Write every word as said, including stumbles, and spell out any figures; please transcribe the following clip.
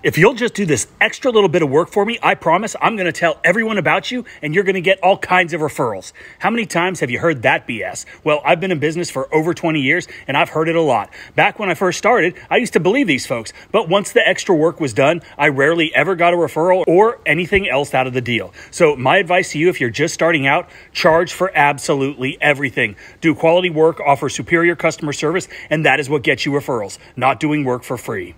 If you'll just do this extra little bit of work for me, I promise I'm going to tell everyone about you and you're going to get all kinds of referrals. How many times have you heard that B S? Well, I've been in business for over twenty years and I've heard it a lot. Back when I first started, I used to believe these folks, but once the extra work was done, I rarely ever got a referral or anything else out of the deal. So my advice to you, if you're just starting out, charge for absolutely everything. Do quality work, offer superior customer service, and that is what gets you referrals, not doing work for free.